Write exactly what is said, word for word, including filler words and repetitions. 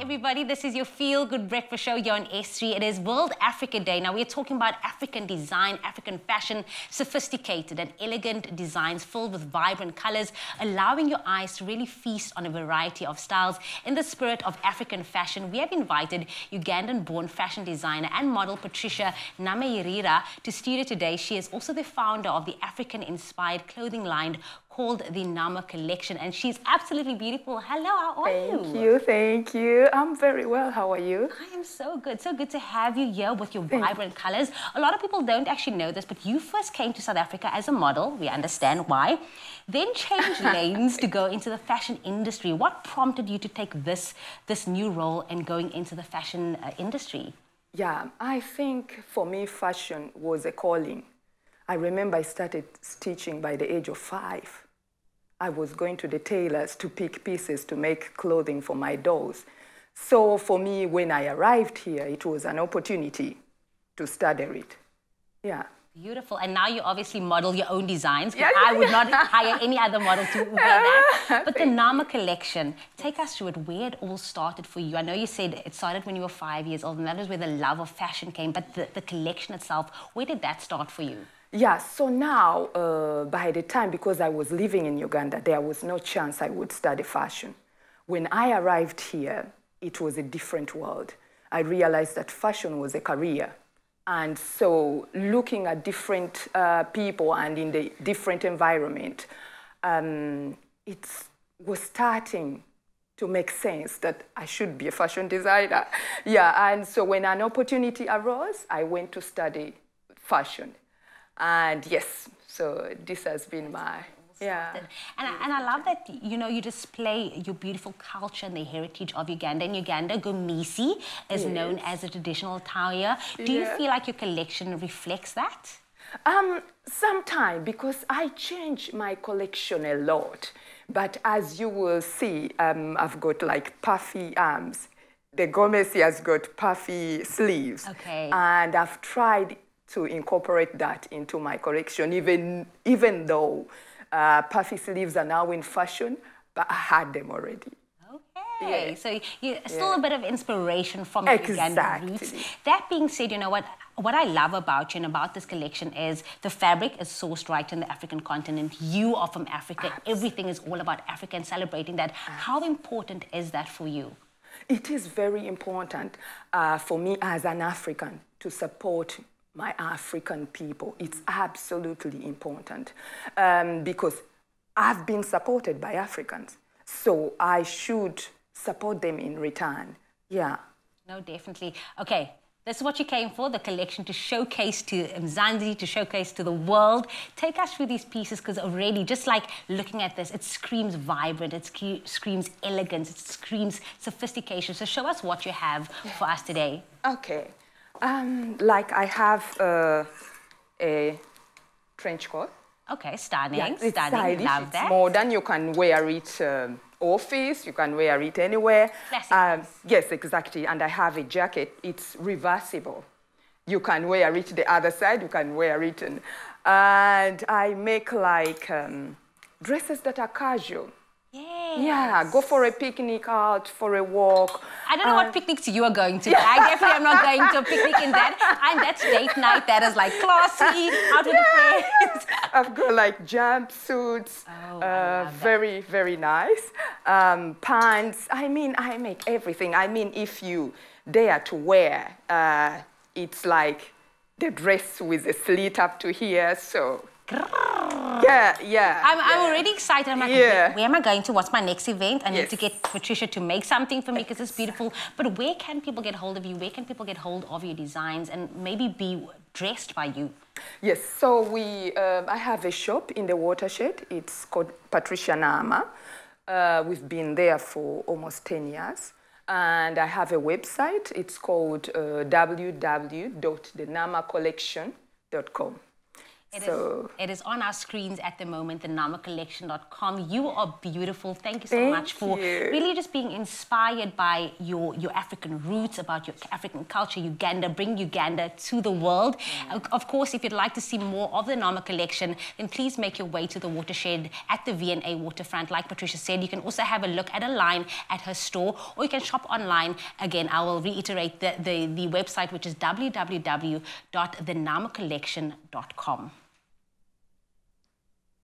everybody. This is your Feel Good Breakfast Show here on S three. It is World Africa Day. Now, we're talking about African design, African fashion, sophisticated and elegant designs filled with vibrant colors, allowing your eyes to really feast on a variety of styles. In the spirit of African fashion, we have invited Ugandan-born fashion designer and model Patricia Namayirira to studio today. She is also the founder of the African-inspired clothing line called the Nama Collection, and she's absolutely beautiful. Hello, how are you? Thank you, thank you. I'm very well, how are you? I am so good, so good to have you here with your vibrant colors. A lot of people don't actually know this, but you first came to South Africa as a model, we understand why, then changed lanes to go into the fashion industry. What prompted you to take this, this new role and going into the fashion uh, industry? Yeah, I think for me, fashion was a calling. I remember I started stitching by the age of five. I was going to the tailors to pick pieces to make clothing for my dolls. So for me, when I arrived here, it was an opportunity to study it. Yeah. Beautiful. And now you obviously model your own designs. Yes. I would not hire any other model to wear that. But the Nama Collection, take us through it, where it all started for you. I know you said it started when you were five years old, and that is where the love of fashion came. But the, the collection itself, where did that start for you? Yeah, so now, uh, by the time, because I was living in Uganda, there was no chance I would study fashion. When I arrived here, it was a different world. I realized that fashion was a career. And so looking at different uh, people and in the different environment, um, it was starting to make sense that I should be a fashion designer. Yeah, and so when an opportunity arose, I went to study fashion. And yes, so this has been my, yeah. And I, and I love that, you know, you display your beautiful culture and the heritage of Uganda. In Uganda, Gomesi is yes. known as a traditional attire. Do yeah. you feel like your collection reflects that? Um, sometimes, because I change my collection a lot. But as you will see, um, I've got like puffy arms. The Gomesi has got puffy sleeves. Okay. And I've tried to incorporate that into my collection, even, even though uh, puffy sleeves are now in fashion, but I had them already. Okay, yeah. So you still yeah. a bit of inspiration from the Ugandan roots. That being said, you know what, what I love about you and about this collection is the fabric is sourced right in the African continent. You are from Africa. Absolutely. Everything is all about Africa and celebrating that. Absolutely. How important is that for you? It is very important uh, for me as an African to support my African people. It's absolutely important um, because I've been supported by Africans, so I should support them in return. Yeah. No, definitely. Okay. This is what you came for, the collection, to showcase to Mzanzi, to showcase to the world. Take us through these pieces, because already, just like looking at this, it screams vibrant, it sc screams elegance, it screams sophistication. So show us what you have for us today. Okay. Um, like I have uh, a trench coat. Okay, stunning, yeah, it's stunning, love it's that. Modern, you can wear it um, office, you can wear it anywhere. Um, yes, exactly, and I have a jacket, it's reversible. You can wear it the other side, you can wear it. And, and I make like um, dresses that are casual. Yes. Yeah, go for a picnic out, for a walk. I don't know uh, what picnics you are going to. Yeah. I definitely am not going to a picnic in that. And that's date night, that is like classy, out of yeah, the place. Yeah. I've got like jumpsuits, oh, uh, very, very nice. Um, pants, I mean, I make everything. I mean, if you dare to wear, uh, it's like the dress with a slit up to here, so. Yeah, yeah. I'm, yeah. I'm already excited. I'm like, yeah. where am I going to? What's my next event? I yes. need to get Patricia to make something for me because it's beautiful. But where can people get hold of you? Where can people get hold of your designs and maybe be dressed by you? Yes, so we, um, I have a shop in the Watershed. It's called Patricia Nama. Uh, we've been there for almost ten years. And I have a website. It's called uh, w w w dot the nama collection dot com. It, so. is, it is on our screens at the moment, the nama collection dot com. You are beautiful. Thank you so Thank much for you. really just being inspired by your, your African roots, about your African culture, Uganda. Bring Uganda to the world. Mm. Of course, if you'd like to see more of the Nama Collection, then please make your way to the Watershed at the V and A Waterfront. Like Patricia said, you can also have a look at a line at her store, or you can shop online. Again, I will reiterate the, the, the website, which is w w w dot the nama collection dot com.